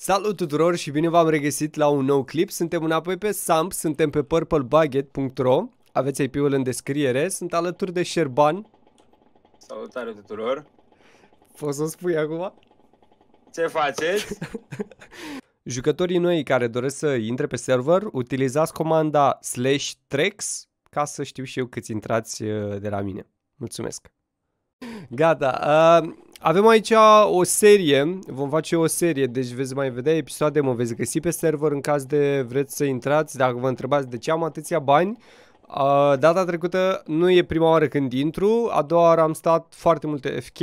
Salut tuturor și bine v-am regăsit la un nou clip. Suntem înapoi pe Samp, suntem pe purplebugged.ro. Aveți IP-ul în descriere. Sunt alături de Șerban. Salutare tuturor. Poți să spui acum? Ce faceți? Jucătorii noi care doresc să intre pe server, utilizați comanda /Trex ca să știu și eu câți intrați de la mine. Mulțumesc. Gata. Avem aici o serie, vom face o serie, deci veți mai vedea episoade, mă veți găsi pe server în caz de vreți să intrați, dacă vă întrebați de ce am atâția bani. Data trecută nu e prima oară când intru, a doua oară am stat foarte multe FK,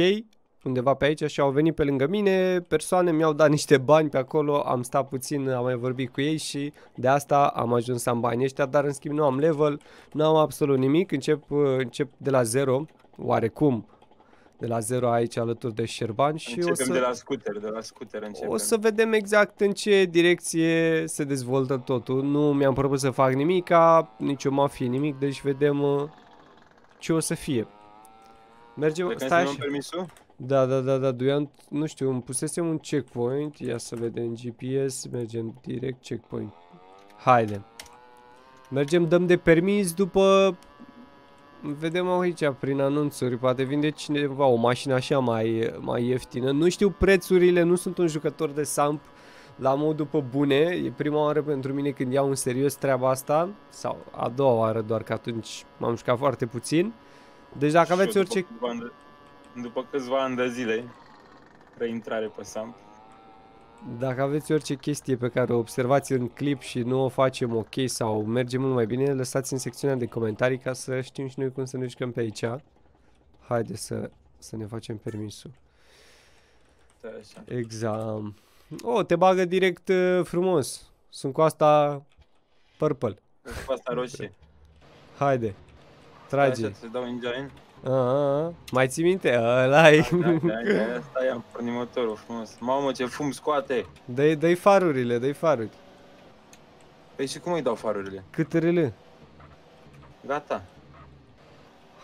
undeva pe aici și au venit pe lângă mine persoane, mi-au dat niște bani pe acolo, am stat puțin, am mai vorbit cu ei și de asta am ajuns să am bani ăștia, dar în schimb nu am level, nu am absolut nimic, încep de la zero, oarecum. De la zero aici alături de Șerban și începem de la scooter începem. O să vedem exact în ce direcție se dezvoltă totul. Nu mi-am propus să fac nimica, nici o mafie, nimic, deci vedem ce o să fie. Mergem, stai și... permisul? Da, Duian, nu știu, îmi pusesem un checkpoint, ia să vedem GPS, mergem direct checkpoint. Haide. Mergem, dăm de permis, după... Vedem aici prin anunțuri, poate vinde cineva o mașină așa mai ieftină. Nu știu prețurile, nu sunt un jucător de Samp la modul pe bune. E prima oară pentru mine când iau în serios treaba asta. Sau a doua oară, doar că atunci m-am jucat foarte puțin. Deci dacă aveți orice... După câțiva ani de zile, reintrare pe Samp. Dacă aveți orice chestie pe care o observați în clip și nu o facem ok sau merge mult mai bine, lăsați în secțiunea de comentarii ca să știm și noi cum să ne jucăm pe aici. Haide să ne facem permisul. Exact. Oh, te bagă direct frumos. Sunt cu asta purple. Sunt cu asta roșie. Haide. Trage. Așa, să dau engine. Mai ții minte? Ăla-i. Stai, am pornit motorul frumos. Mamă, ce fum scoate! Dă-i farurile, dă-i faruri. Păi și cum îi dau farurile? Câte rele? Gata.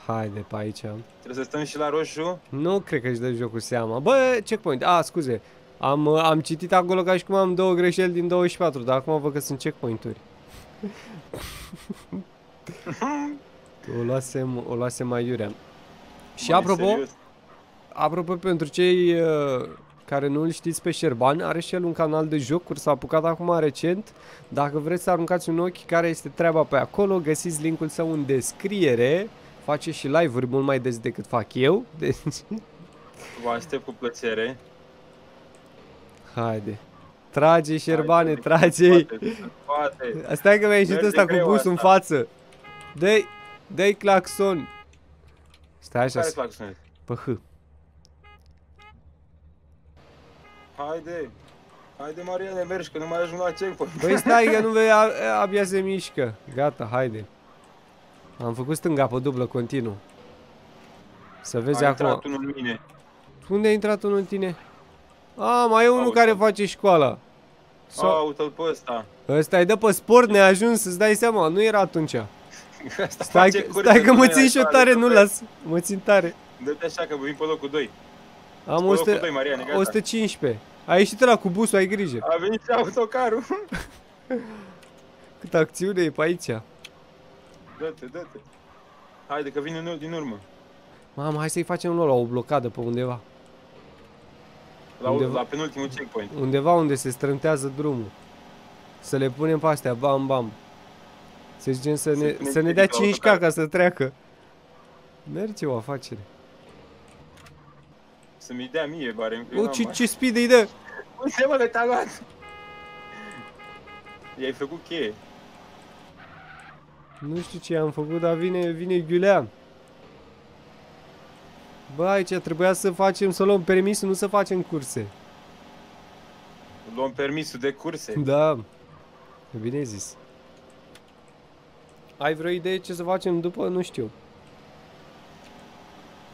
Haide pe aici. Trebuie să stăm și la roșu? Nu cred că își dă jocul seama. Bă, checkpoint. A, scuze. Am citit acolo ca și cum am două greșeli din 24, dar acum văd că sunt checkpoint-uri. O luasem mai iurea. Și apropo, pentru cei care nu-l știți pe Șerban, are și el un canal de jocuri, s-a apucat acum recent. Dacă vreți să aruncați un ochi care este treaba pe acolo, găsiți linkul său în descriere. Face și live-uri mult mai des decât fac eu. Deci... Vă aștept cu plăcere. Haide. Trage, Șerbane, trage-i. Stai că mi-a ieșit ăsta cu busul în față. Dă-i. Dă-i claxon! Stai așa. Care claxon? Pe H. Haide! Haide, Mariane, mergi, că nu mai ajung la checkpoint. Păi stai, că nu vei, abia se mișcă. Gata, haide. Am făcut stânga pe dublă, continuu. Să vezi acum. A intrat unul în mine. Unde a intrat unul în tine? A, mai e unul care face școala. Aută-l pe ăsta. Ăsta-i dă pe sport, ne-a ajuns, să-ți dai seama, nu era atunci. Stai că mă țin și eu tare, nu las. Mă țin tare. Dă-te așa că vin pe locul 2. Am 115. A ieșit ăla cu busul, ai grijă. A venit și autocarul. Cât acțiune e pe aici. Dă-te, dă-te. Haide că vine din urmă. Mamă, hai să-i facem lor la o blocadă pe undeva. La penultimul checkpoint. Undeva unde se strântează drumul. Să le punem pe astea, bam, bam. Să zicem să ne dea 5K ca să treacă. Merge o afacere. Să-mi dea mie, bare. O, ce speed îi dă? Uite, mă, că te-a luat. I-ai făcut cheie. Nu știu ce am făcut, dar vine ghiulea. Bă, aici trebuia să luăm permisul, nu să facem curse. Luăm permisul de curse? Da. Bine zis. Ai vreo idee ce să facem după? Nu știu.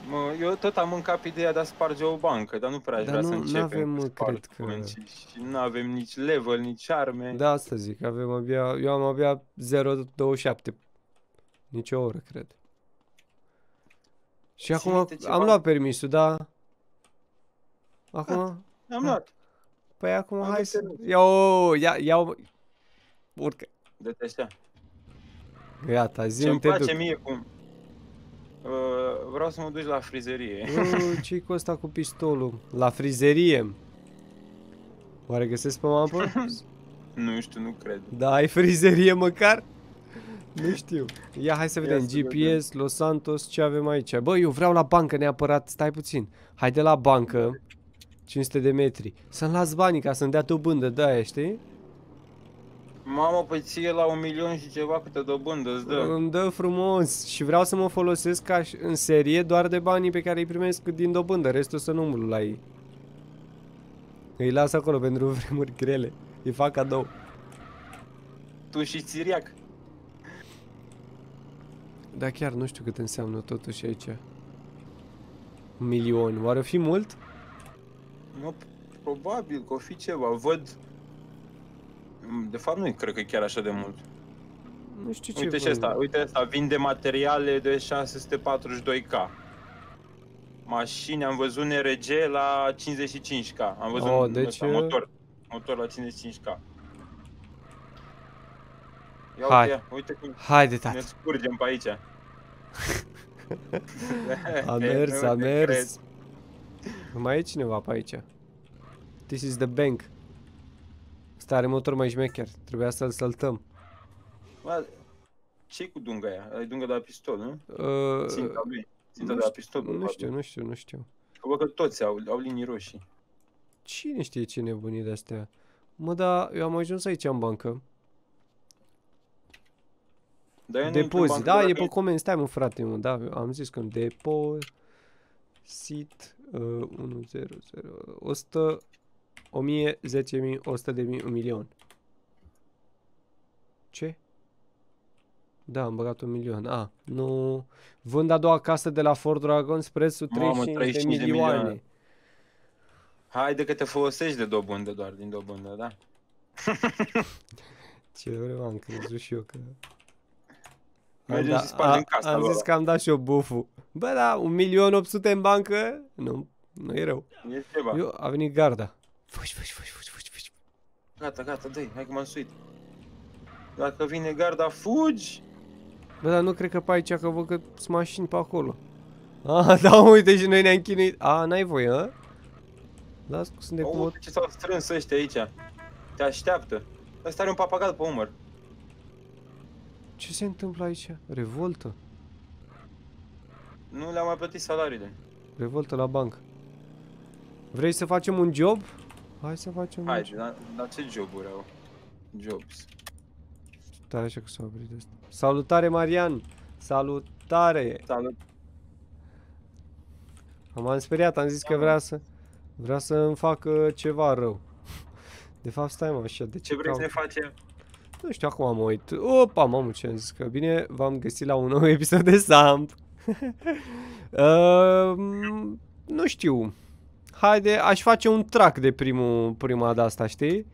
Mă, eu tot am în cap ideea de a sparge o bancă, dar nu prea aș vrea să începem cu spart, cred că... Și nu avem nici level, nici arme. Da, asta zic, avem abia... Eu am abia 0.27. Nici o oră, cred. Și acum am luat permisul, da? Acum? Am luat. Păi acum hai să... Iau... Urcă. Dă-te astea. Gata, zi unde te duc. Ce-mi place mie cum... vreau să mă duci la frizerie. Ce-i cu ăsta cu pistolul? La frizerie? Oare găsesc pe mapă? Nu știu, nu cred. Da, ai frizerie măcar? Nu știu. Ia, hai să vedem. GPS, Los Santos, ce avem aici? Bă, eu vreau la bancă neapărat. Stai puțin. Hai de la bancă. 500 de metri. Să-mi las banii ca să-mi dea dobândă de aia, știi? Mamă, păi ție la 1.000.000 și ceva câte dobândă îți dă. Îmi dă frumos și vreau să mă folosesc ca în serie doar de banii pe care îi primesc din dobândă. Restul să nu umblu la ei. Îi las acolo pentru vremuri grele. Îi fac cadou. Tu și țiriac. Dar chiar nu știu cât înseamnă totuși aici. Un milion. Oare fi mult? Nu, probabil că o fi ceva. Văd. De fapt nu cred că chiar așa de mult. Nu știu ce. Uite și asta, uite asta, vinde materiale de 642K. Mașini, am văzut NRG la 55K. Am văzut deci... motor la 55K. Ia uite cum ne scurgem pe aici. A mers, a mers. Mai e cineva pe aici. This is the bank. Asta are motor mai șmecher, trebuia să-l saltăm. Ce-i cu dunga aia? Ai dunga de la pistol, nu? Ținta lui, ținta de la pistol. Nu știu, nu știu, nu știu. Că văd că toți au linii roșii. Cine știe ce nebunii de-astea? Mă, dar eu am ajuns aici în bancă. Depozit, da, e pe comenzi, stai mă frate, mă, da, am zis că depozit 100, 100, 1000, 10.000, 100.000, 1 milion. Ce? Da, am băgat 1 milion. A, nu. Vând a doua casă de la Ford Dragon prețul 35 de milioane. Haide că te folosești de dobândă doar, din dobândă, da? Ce vreau, am crezut și eu că... Mergem și spargem casa. Am zis că am dat și eu buful. Bă, da, 1.800.000 în bancă? Nu, nu e rău. E ceva. Eu, a venit garda. Fugi, fugi, fugi, fugi, fugi, fugi. Gata, gata, dă-i, hai că m-am suit. Dacă vine garda, fugi! Bă, dar nu cred că pe aici, că văd că sunt mașini pe acolo. Ah, da, uite și noi ne-am chinuit. A, n-ai voie, a? Las că sunt de pot. Uite ce s-au strâns ăștia aici. Te așteaptă. Ăsta are un papagal pe umăr. Ce se întâmplă aici? Revoltă? Nu le-am mai plătit salariile. Revoltă la bancă. Vrei să facem un job? Hai să facem un job. Hai, dar ce joburi au? Jobs. Stai așa că s-a oprit asta. Salutare, Marian! Salutare! Salut! M-am speriat, am zis că vrea să îmi facă ceva rău. De fapt, stai mă așa. De ce vrei să ne facem? Nu știu, acum am uit. Opa, mamă, ce am zis că bine, v-am găsit la un nou episod de Samp. Nu știu. Haide, aș face un trac de prima de asta, știi?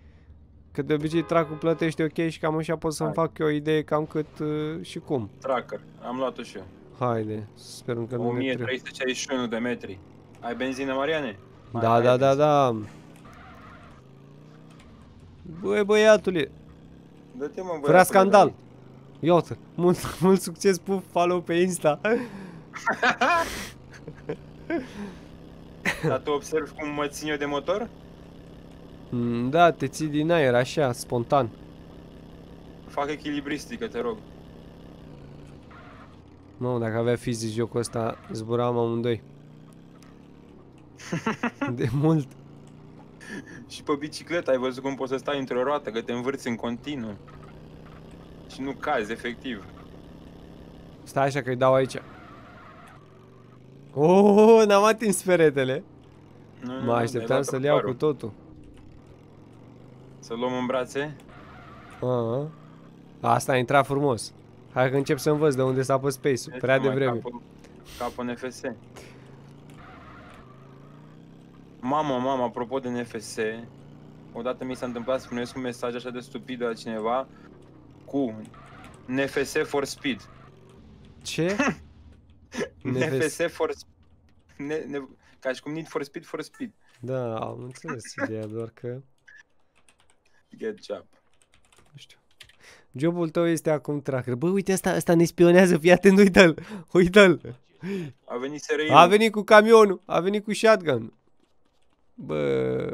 Că de obicei tracul plătește ok și cam așa pot să-mi fac eu o idee cam cât și cum. Tracker, am luat-o și eu. Haide, sperăm că nu ne trebuie. 1361 de metri. Ai benzină, Mariane? Da, da, da, da. Băi, băiatule. Dă-te, mă, băiatule. Vrea scandal. Iată, mult succes, puf, follow pe Insta. Dar tu observi cum mă țin eu de motor? Da, te ții din aer, așa, spontan. Fac echilibristică, te rog. Mă, dacă avea fizic jocul ăsta, zburam amândoi. De mult. Și pe bicicletă ai văzut cum poți să stai într-o roată, că te învârți în continuu. Și nu cazi, efectiv. Stai așa că-i dau aici. Oh, n-am atins peretele. Mă așteptam să-l iau cu totul. Să luăm în brațe? Asta a intrat frumos. Hai că încep să învăț de unde s-a pus space-ul. Prea devreme. Capul NFS. Mama, apropo de NFS. Odată mi s-a întâmplat să primesc un mesaj așa de stupid de la cineva cu NFS for speed. Ce? NFS for Speed, ca și cum Need for Speed for Speed. Da, am înțeles ideea, doar că Get job. Nu știu. Jobul tău este acum tracker. Bă, uite, asta ne spionează, fii atent, uita-l. Uita-l. A venit SRI-ul. A venit cu camionul, a venit cu shotgun. Bă.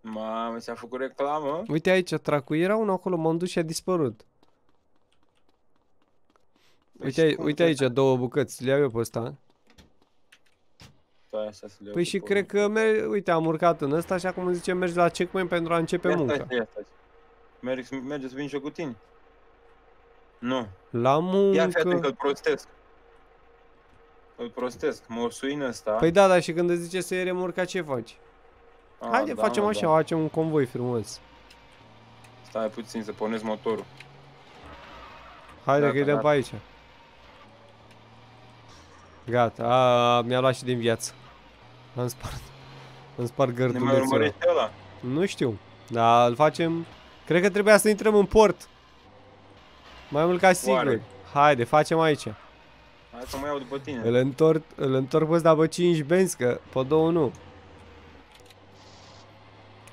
Mamă, s-a făcut reclamă. Uite aici, tracu, era unul acolo, m-am dus și a dispărut. Uite aici, două bucăți, le iau eu pe ăsta. Păi și cred că, uite, am urcat în ăsta și acum zice mergi la checkpoint pentru a începe munca. Mergeți, vin și eu cu tine. Nu. La muncă. Ia fii atent că îl prostesc. Îl prostesc, mă ursui în ăsta. Păi da, dar și când îți zice să iei remorca, ce faci? Haide, facem așa, facem un convoi frumos. Stai puțin să pornesc motorul. Haide că-i dăm pe aici. Gata, mi-a luat și din viață. Am spart gărdulețul. Nu știu, dar îl facem. Cred că trebuia să intrăm în port. Mai mult ca sigur. Haide, facem aici. Hai să mă iau după tine. Îl întorc pe ăsta pe 5 benzi, că pe 2 nu.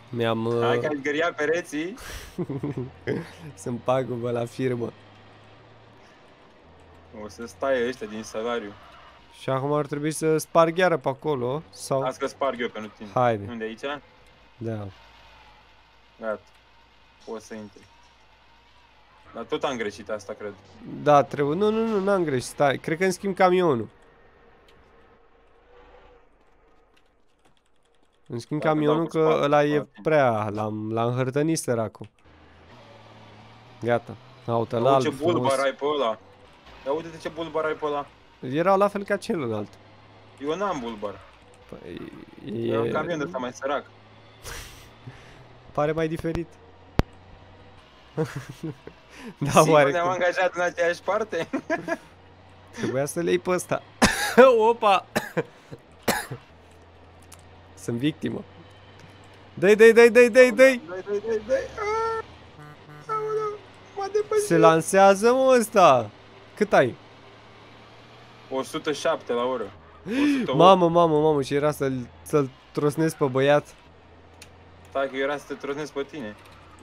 Mi-am... Hai că-i găria pereții. Sunt pagubă la firmă. O să stai ăștia din salariu. Și acum ar trebui să sparg iară pe acolo, sau... Las că sparg eu pentru tine. Haide. Unde, aici? Da. Gata. Poți să intri. Dar tot am greșit asta, cred. Da, trebuie... Nu, n-am greșit. Stai, cred că îmi schimb camionul. Îmi schimb camionul că ăla e prea... L-am hârtănit, săracul. Gata. Aută la alb, frumos. Ce bulbar ai pe ăla. Dar uite-te ce bulbar ai pe ăla. Erau la fel ca celălalt. Eu n-am bulbar. Păi... E un camion de ăsta mai sărac. Pare mai diferit. Da, oare ne-am angajat în aceeași parte? Trebuia să le iei pe ăsta. Opa! Sunt victimă. Dă-i! Se lansează, mă, ăsta! Cât ai? 107 la oră. 108. Mamă, și era să-l trosnesc pe băiat. Stai că era să te trosnesc pe tine.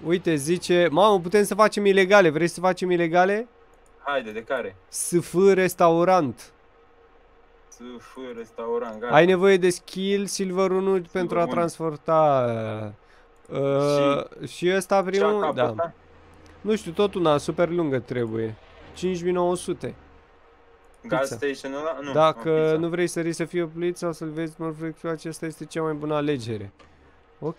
Uite, zice, mamă, putem să facem ilegale, vrei să facem ilegale? Haide, de care? SF restaurant. SF restaurant, gata. Ai nevoie de skill Silver 1 pentru a transporta. Și ăsta primul, da. Nu știu, tot una super lungă trebuie. 5900. Gas station ăla? Nu. Dacă nu vrei să risci să fii oprit sau să-l vezi mult frecvent, aceasta este cea mai bună alegere. Ok.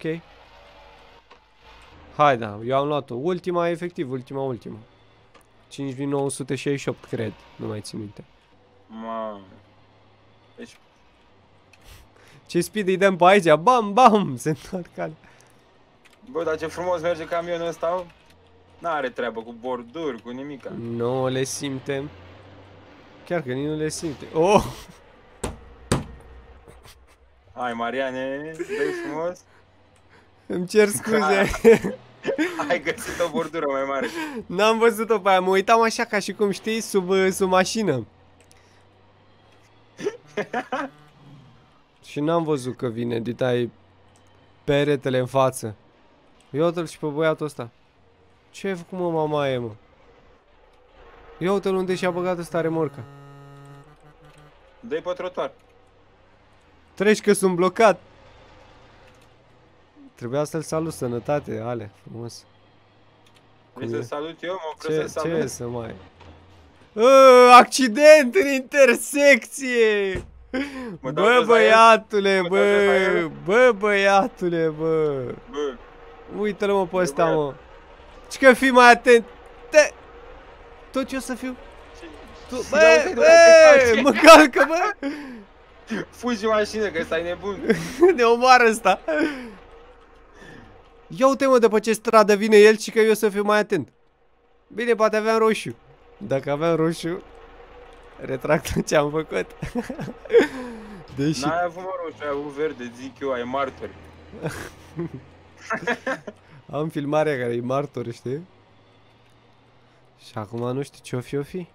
Hai, da, eu am luat-o. Ultima, efectiv, ultima. 5968, cred. Nu mai țin minte. Mamă. Deci... Ce speed îi dăm pe aici? Bam, bam! Se întorc. Bă, dar ce frumos merge camionul ăsta. N-are treabă cu borduri, cu nimica. Nu le simtem. Chiar că nici nu le simte. Oh! Hai, Mariane, dă-i frumos. Îmi cer scuze. Ai găsit o bordură mai mare. N-am văzut-o pe aia, mă uitam așa ca și cum știi, sub mașină. Și n-am văzut că vine, ditai peretele în față. Ia uite-l și pe băiatul ăsta. Ce ai făcut, mă, mamaie, mă? Ia uite-l unde și-a băgat ăsta remorca. Dă-i pe trotuar. Treci că sunt blocat. Trebuia să-l salut, sănătate, ale, frumos. Vrei să-l salut eu? Mă opresc să-l salut. Ce să mai... accident în intersecție! Bă, băiatule, bă! Bă, băiatule, bă! Uite-l, mă, pe ăsta, mă! Și că fii mai atent! Tot ce o să fiu? Bă, mă calcă, bă! Fugi mașină, că ăsta e nebun! Ne omoară ăsta! Ia uite, mă, după ce stradă vine el și că eu să fiu mai atent. Bine, poate aveam roșu. Dacă aveam roșu, retractă ce am făcut. Deși... N-ai avut roșu, ai avut verde, zic eu, ai martor. Am filmarea care e martor, știi? Și acum nu știu ce o fi.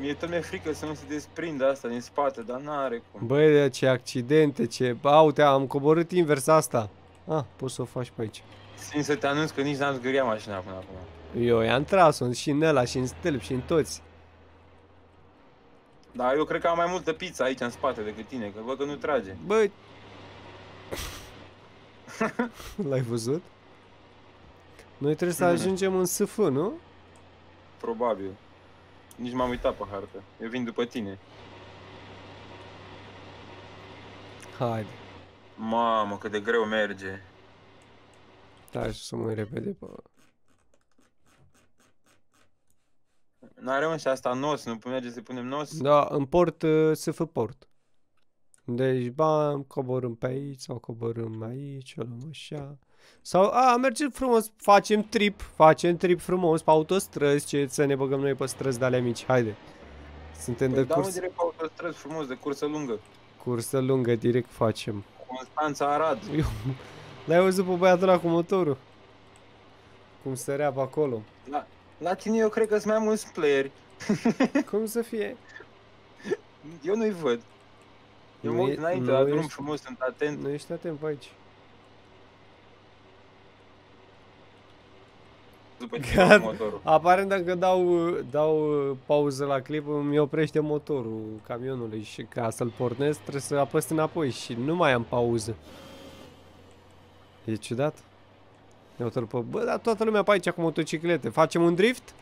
Mie tot mi-e frică să nu se desprindă asta din spate, dar n-are cum. Băi, ce accidente, ce... Aute, am coborât invers asta. Ah, poți să o faci pe aici. Țin să te anunț că nici n-am zgâriat mașina până acum. Eu i-am tras-o și în ăla, și în Stelp, și în toți. Dar eu cred că am mai multă pizza aici în spate decât tine, că văd că nu trage. Băi... L-ai văzut? Noi trebuie să ajungem în SF, nu? Probabil. Nici m-am uitat pe hartă. Eu vin după tine. Haide. Mamă, cât de greu merge. Da, să mă uit repede pe... N-are un și asta nos, nu merge să punem nos? Da, în port, SF port. Deci, bam, coborâm pe aici, sau coborâm aici, o luăm așa. Sau, a, mergem frumos, facem trip frumos pe autostrăzi, ce să ne băgăm noi pe străzi de alea mici, haide. Suntem păi de curs. Direct pe autostrăzi frumos, de cursă lungă. Cursă lungă, direct facem. Constanța, Arad. L-ai auzit pe băiatul ăla cu motorul? Cum sărea pe acolo. La tine eu cred că sunt mai mulți playeri. Cum să fie? Eu nu-i văd. Eu mă uit înainte, la drum frumos, sunt atent. Nu ești atent pe aici. Aparent dacă dau pauză la clip, îmi oprește motorul camionului și ca să-l pornesc trebuie să apăs înapoi și nu mai am pauză. E ciudat. Bă, dar toată lumea pe aici cu motociclete. Facem un drift?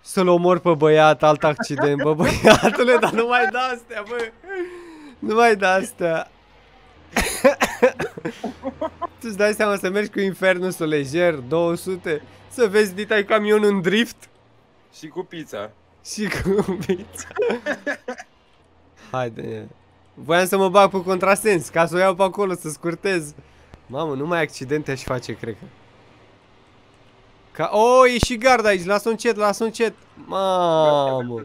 Să-l omor pe băiat, alt accident, bă, băiatule, dar nu mai da astea, bă. Nu mai da astea. Tu-ți dai seama să mergi cu Infernusul lejer, 200, să vezi ditai camion în drift? Și cu pizza. Și cu pizza. Haide. Voiam să mă bag pe contrasens, ca să o iau pe acolo, să scurtez. Mamă, numai accidente aș face, cred că. Ca... O, e și gard aici, las-o încet, las-o încet. Mamă.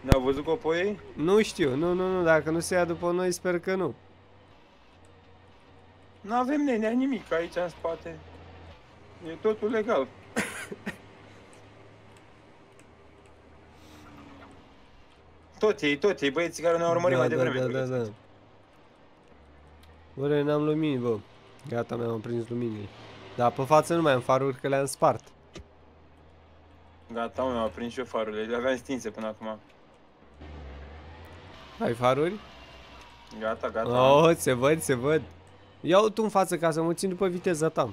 Ne-au văzut copoii? Nu știu, nu, dacă nu se ia după noi, sper că nu. Nu avem nenea nimic aici în spate. E totul legal. Tot ei, băieții care ne-au urmărit mai devreme. Da. Bă, n-am lumini, bă. Gata, mi-am prins luminii. Dar pe față nu mai am faruri, că le-am spart. Gata, mi-am prins și eu farurile, le aveam stinse până acum. Ai faruri? Gata. Oh, se văd. Ia-o tu în față ca să mă țin după viteza ta.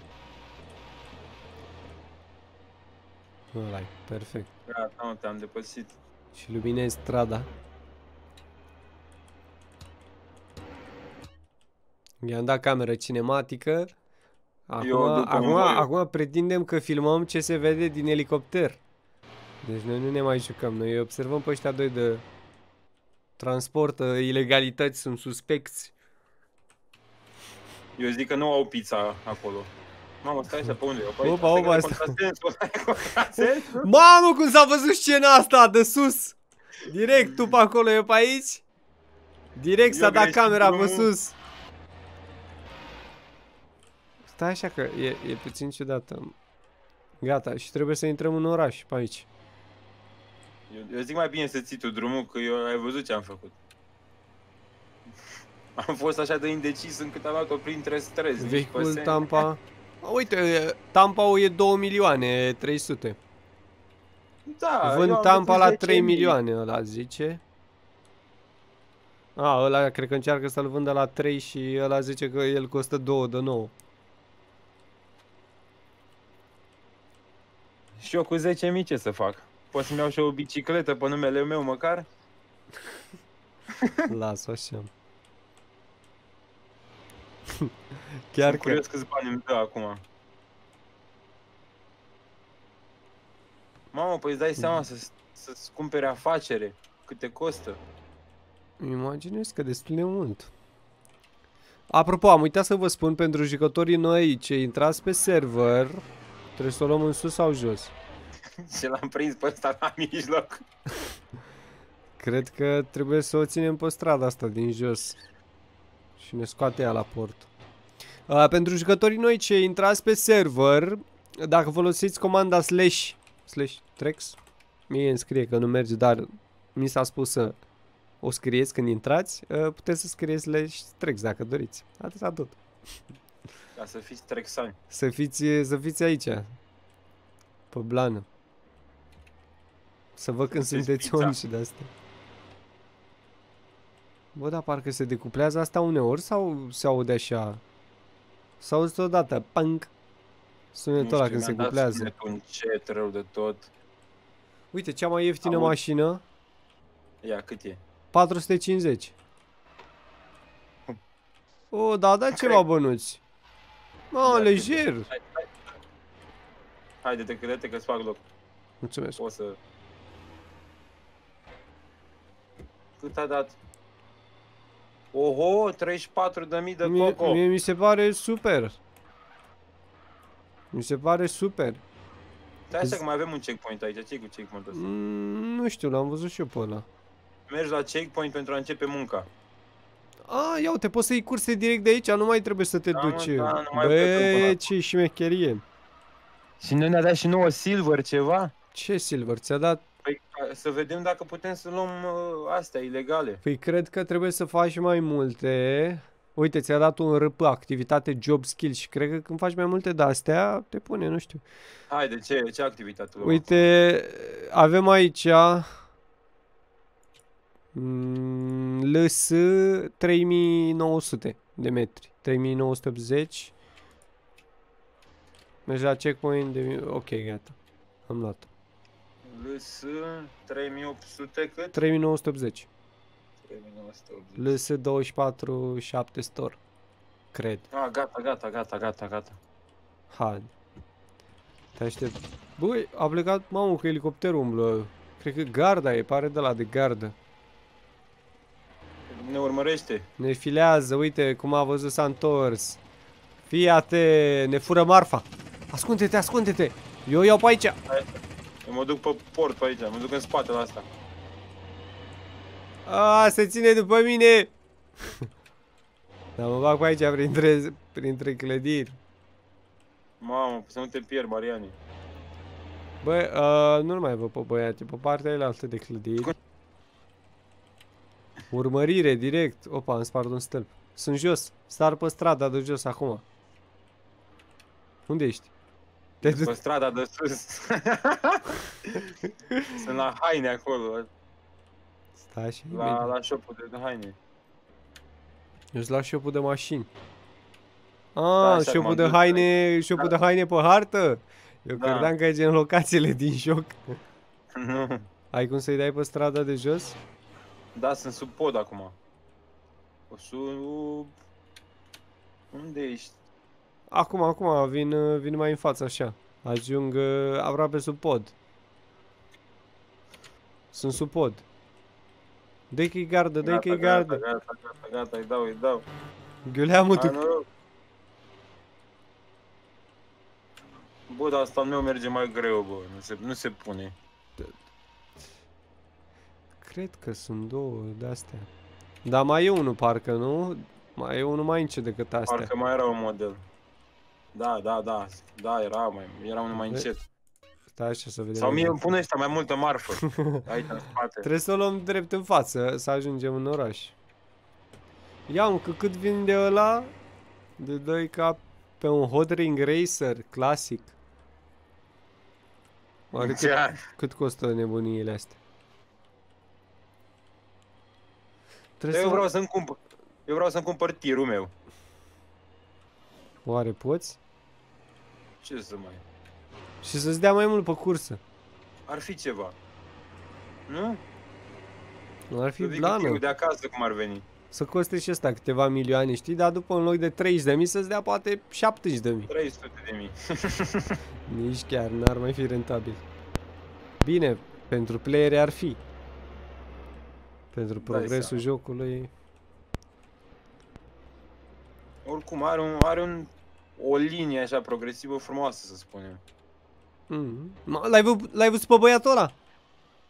Ăla-i, perfect. Gata, te-am depășit. Și luminez strada. I-am dat cameră cinematică. Acum pretindem că filmăm ce se vede din elicopter. Deci noi nu ne mai jucăm. Noi observăm pe ăștia doi de transport, ilegalități, sunt suspecți. Eu zic că nu au pizza acolo. Mamă, stai așa, pe unde? Opa, mamă, cum s-a văzut scena asta de sus! Direct, tu pe acolo, eu pe aici. Direct s-a dat camera pe sus. Stai așa că e puțin ciudată. Gata, și trebuie să intrăm în oraș pe aici. Eu zic mai bine să ții tu drumul, că eu ai văzut ce am făcut. Am fost așa de indecis încât am luat-o printre străzi. Vehicul Tampa. Uite, Tampa-ul e 2.300.000. Da, vând Tampa la 3.000.000, ăla zice. A, ăla cred că încearcă să-l vândă la 3 și ăla zice că el costă 2 de nou. Și eu cu 10.000 ce să fac? Pot să-mi iau și o bicicletă pe numele meu măcar? Las-o așa. Chiar sunt curios câți bani îmi dă acum. Mamă, păi îți dai seama să-ți cumpere afacere. Cât te costă? Îmi imaginez că destul de mult. Apropo, am uitat să vă spun pentru jucătorii noi ce intrați pe server. Trebuie să o luăm în sus sau jos? Și l-am prins pe ăsta la mijloc. Cred că trebuie să o ținem pe strada asta din jos. Și ne scoate ea la port. Pentru jucătorii noi ce intrați pe server, dacă folosiți comanda /Trex, mie îmi scrie că nu merge, dar mi s-a spus să o scrieți când intrați, puteți să scrieți leși Trex dacă doriți. Atâta tot. Ca să fiți trexani. Să fiți aici, pe blană. Să văd când sunteți om și de-astea. Bă, dar parcă se decuplează asta uneori sau se aude așa? S-a auzit odată, pang! Sunetul ăla când se cuplează. Nu știu, mi-a dat sunetul încet, rău de tot. Uite, cea mai ieftină mașină. Ia, cât e? 450. O, da, da ceva bănuți. Mă, lejer. Haide-te, crede-te că-ți fac loc. Mulțumesc. O să... Cât a dat? Oho, 34.000 de coco. Mi se pare super. Mi se pare super. Stai să că mai avem un checkpoint aici. Ce-i cu checkpoint-ul ăsta? Nu știu, l-am văzut și eu pe ăla. Mergi la checkpoint pentru a începe munca. A, ia uite, poți să-i curse direct de aici, nu mai trebuie să te duci. Da, bă, ce șmecherie. Și noi ne-a dat și nouă silver ceva? Ce silver? Ți-a dat? Păi, să vedem dacă putem să luăm astea ilegale. Păi cred că trebuie să faci mai multe. Uite, ți-a dat un RP, activitate, job, skill și cred că când faci mai multe de-astea, te pune, nu știu. Haide, ce activitate? Uite, avem aici LS 3900 de metri, 3980. Mergi la checkpoint de... Ok, gata, am luat. LS 3800 cât? 3980. LS 24.7 store, cred. Ah, gata. Hai. Te aștept. Băi, a plecat, mamă, că elicopterul umblă. Cred că garda e, pare de la de gardă. Ne urmărește. Ne filează, uite cum a văzut, s-a întors. Fii atent, ne fură marfa. Ascunde-te, ascunde-te. Eu iau pe aici. Eu mă duc pe port pe aici, mă duc în spatele asta. A, se ține după mine! Dar mă bag pe aici printre clădiri. Mamă, să nu te pierd, Mariani. Băi, nu-l mai văd pe băiat, pe partea ailaltă de clădiri. Urmărire, direct. Opa, îmi spart un stâlp. Sunt jos, sar pe strada de jos acum. Unde ești? Pe strada de sus. Sunt la haine acolo. Stai așa. La shop-ul de haine. Ești la shop-ul de mașini. Ah, shop-ul de haine, shop-ul de haine pe hartă? Eu credeam că e gen locațiile din joc. Nu. Ai cum să-i dai pe strada de jos? Da, sunt sub pod acum. Sub... Unde ești? Acum, vin mai în față, așa. Ajung aproape sub pod. Sunt sub pod. Dă-i gardă, dă-i gardă. Gata, îi dau. Ghiuleamă tu. Bă, dar asta meu merge mai greu, bă. Nu se pune. Cred că sunt două de-astea. Dar mai e unul, parcă, nu? Mai e unul mai încet decât astea. Parcă mai era un model. Da, era unul mai încet. Stai așa să vedem. Sau mie îmi pune ăsta mai multă marfă. Aici, în spate. Trebuie să o luăm drept în față, să ajungem în oraș. Ia-mi, că cât vin de ăla, de doi cap pe un Hot Ring Racer clasic. Oare cât costă nebuniile astea? Eu vreau să-mi cumpăr. Eu vreau să-mi cumpăr tirul meu. Oare poți? Ce să mai... Și să-ți dea mai mult pe cursă. Ar fi ceva. Nu? Nu ar fi blană. De acasă cum ar veni. Să coste și ăsta câteva milioane, știi? Dar după în loc de 30.000 să-ți dea poate 70.000. 300.000. Nici chiar, n-ar mai fi rentabil. Bine, pentru playeri ar fi. Pentru progresul jocului. Oricum, are o linie așa progresivă frumoasă, să spunem. L-ai văzut pe băiatul ăla?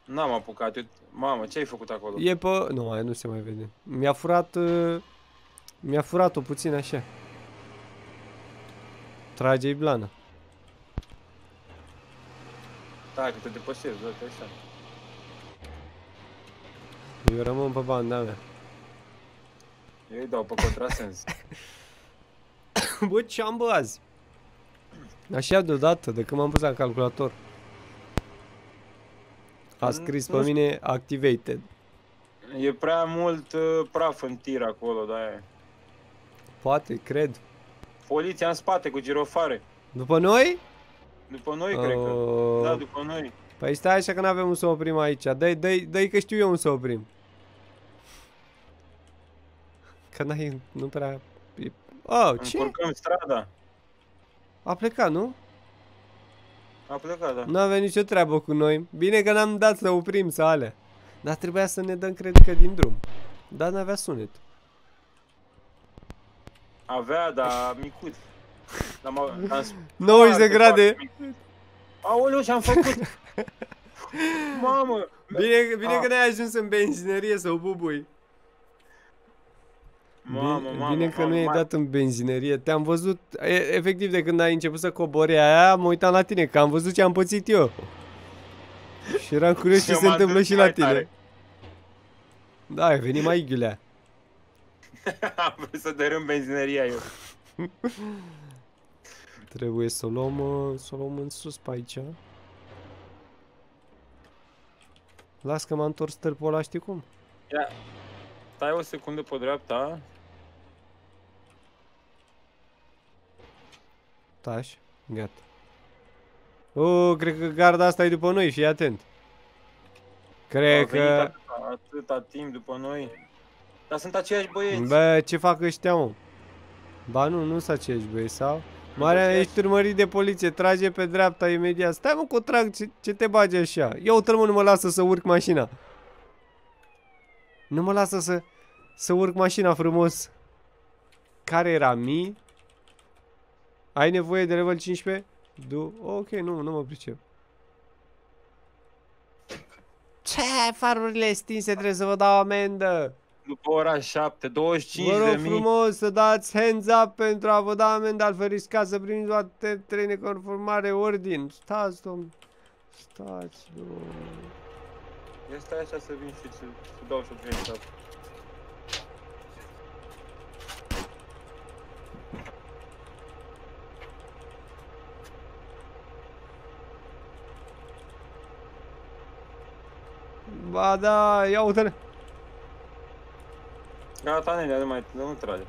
N-am apucat. Mamă, ce ai făcut acolo? E pe... Nu, aia nu se mai vede. Mi-a furat-o puțin așa. Trage-i blana. Da, că te depășești, doar așa. Eu rămân pe banda mea. Eu îi dau pe contrasens. Bă, ce-am bă azi? Așa deodată, de când m-am pus la calculator. A scris pe mine activated. E prea mult praf în tir acolo, de-aia. Poate, cred. Poliția în spate cu girofare. După noi? După noi, cred că. Da, după noi. Păi stai așa că n-avem un să oprim aici. Dă-i că știu eu un să oprim. Că n-ai, nu prea... Oh, ce? Încurcăm strada. A plecat, nu? A plecat, da. N-avea nicio treabă cu noi. Bine că n-am dat să oprim, să alea. Dar trebuia să ne dăm, cred că, din drum. Dar n-avea sunet. Avea, dar micut. 90 de grade. Aoleu, ce-am făcut? Mamă! Bine că n-ai ajuns în benzinerie să o bubui. Bine că nu e dat în benzinerie. Te-am văzut, efectiv, de când ai început să cobori aia, mă uitam la tine, că am văzut ce am pățit eu. Și eram curios ce se întâmplă și la tine. Da, ai venit mai ghiulea. Am vrut să dărâm benzineria eu. Trebuie să o luăm, în sus pe aici. Las că m-a întors târpul ăla, știi cum? Da. Stai o secundă pe dreapta. Taci, gata. Cred că garda asta e după noi, fii atent. Cred că... Atâta timp după noi. Dar sunt aceiași băieți. Bă, ce fac ăștia, mă? Ba nu, nu sunt aceiași băieți, sau? Marea, ești urmărit de poliție, trage pe dreapta imediat. Stai, mă, că o trag, ce te bagi așa? Eu trămân, nu mă lasă să urc mașina. Nu mă lasă să urc mașina frumos. Care era mi? Ai nevoie de level 15? Ok, nu mă pricep. Ce? Farurile stinse, trebuie să vă dau amendă. După ora 7, 25 de mii. Vă rog frumos să dați hands up pentru a vă da amendă, altfel riscați să primiți doar 3 neconformare ordin. Stați, domn. Stați, domn. Eu stai așa să vin și să dau și-o prin. Ba da, ia uite-le. Gata, Nelia, nu trage.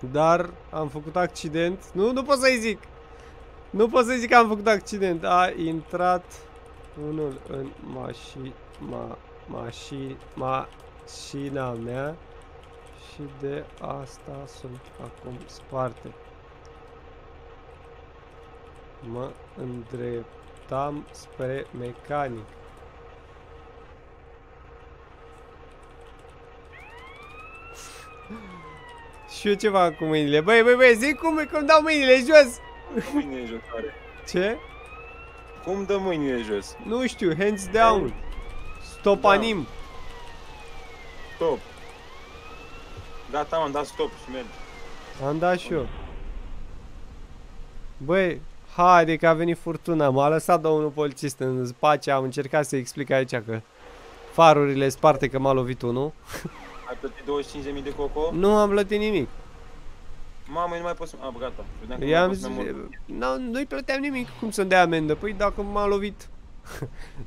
Dar am făcut accident. Nu pot să-i zic. Nu pot să-i zic că am făcut accident. A intrat unul în mașina mea și de asta sunt acum sparte. Mă îndreptam spre mecanic. Și eu ce fac cu mâinile? Băi, zic cum dau mâinile jos! Mâinile jos, are. Ce? Cum dă mâinile jos? Nu știu, hands down. Stop anim. Stop. Gata, am dat stop și merg. Am dat și eu. Băi, haide că a venit furtuna, m-a lăsat domnul polițist în pace, am încercat să-i explic aici că farurile sparte că m-a lovit unul. Ai plătit 25.000 de coco? Nu am plătit nimic. Mamă, nu mai pot să... A, gata. Nu-i plăteam nimic. Cum să-mi dea amendă? Păi dacă m-a lovit.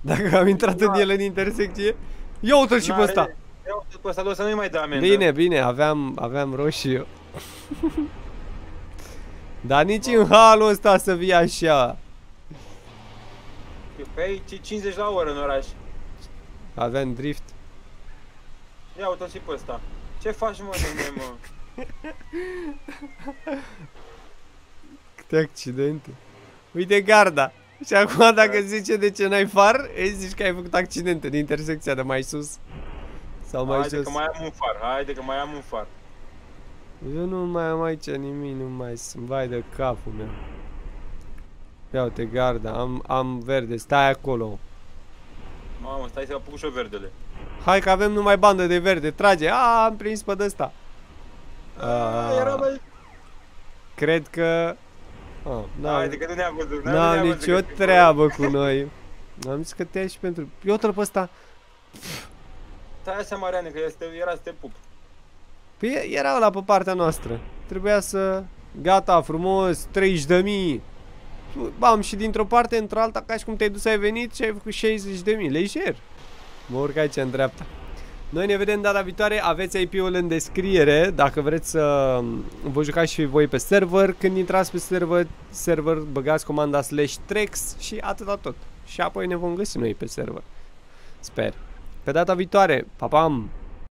Dacă am intrat în el în intersecție. Ia uite-l și pe ăsta. Ia uite-l pe ăsta, doar să nu-i mai dea amendă. Bine, aveam roșii. Dar nici în halul ăsta să vii așa. Păi, 50 la oră în oraș. Aveam drift. Ia uite-o și pe ăsta. Ce faci, mă, domnule, mă? Câte accidente. Uite garda. Și acum dacă zice de ce n-ai far, îi zici că ai făcut accidente în intersecția de mai sus. Sau mai jos. Haide că mai am un far, Eu nu mai am aici nimic, nu mai sunt. Vai de capul meu. Ia uite garda, am verde, stai acolo. Mamă, stai să apuc și-o verdele. Hai că avem numai bandă de verde, trage! A, am prins pe de-asta! Cred că Haide că nu ne-am văzut. N-am nicio treabă cu noi. N-am zis că te ia și pentru... Eu trăp ăsta. Stai așa, Mariane, că era să te pup. Păi era ăla pe partea noastră. Trebuia să... Gata, frumos, 30.000. Bam, și dintr-o parte, într-alta, ca și cum te-ai dus, ai venit și ai făcut 60.000. Lejer. Mă urc aici în dreapta. Noi ne vedem data viitoare, aveți IP-ul în descriere, dacă vreți să vă jucați și voi pe server. Când intrați pe server băgați comanda /trex și atâta tot. Și apoi ne vom găsi noi pe server. Sper. Pe data viitoare, pa, pam!